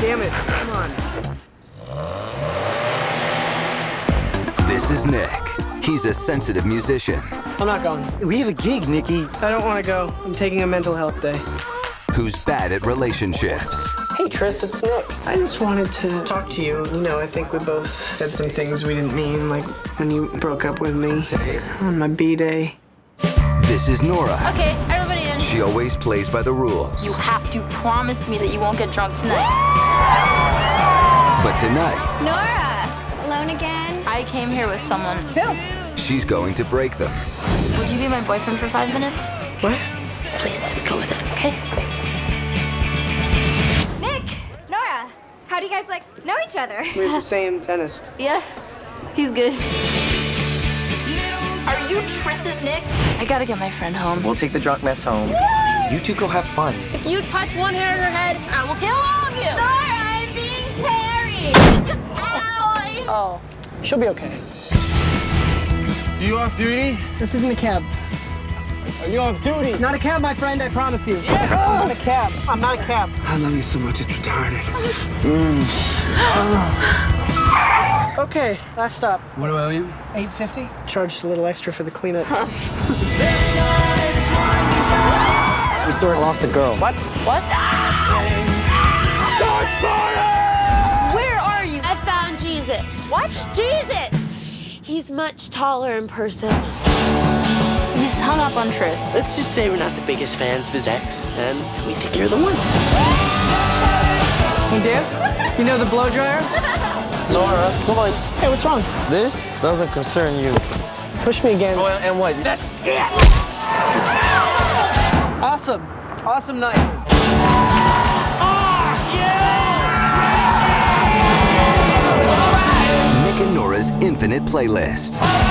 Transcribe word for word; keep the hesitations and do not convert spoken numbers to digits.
Damn it, come on. This is Nick. He's a sensitive musician. I'm not going. We have a gig, Nikki. I don't want to go. I'm taking a mental health day. Who's bad at relationships. Hey, Tris, it's Nick. I just wanted to talk to you. You know, I think we both said some things we didn't mean, like when you broke up with me on my B-day. This is Nora. Okay, everybody in. She always plays by the rules. You have to promise me that you won't get drunk tonight. But tonight... Nora! Alone again? I came here with someone. Who? She's going to break them. Would you be my boyfriend for five minutes? What? Please, just go with it, okay? How do you guys, like, know each other? We're the same dentist. Yeah, he's good. Are you Triss's Nick? I gotta get my friend home. We'll take the drunk mess home. Woo! You two go have fun. If you touch one hair in her head, I will kill all of you. Sorry, I'm being carried. Ow! Oh. oh, she'll be okay. You off duty? This isn't a cab. Are you off duty? It's not a cab, my friend, I promise you. Yeah. I'm not a cab. I'm not a cab. I love you so much, it's retarded. Mm. Oh. Okay, last stop. What do I owe you? eight fifty. Charged a little extra for the cleanup. Huh. We sort of lost a girl. What? What? Ah! Where are you? I found Jesus. What? Jesus! He's much taller in person. He's hung up on Tris. Let's just say we're not the biggest fans of his ex, and we think you're the one. You dance? You know the blow dryer? Nora, come on. Hey, what's wrong? This doesn't concern you. Push me again. Oh, and what? That's it! Awesome. Awesome night. Oh, yeah! Nick and Norah's Infinite Playlist.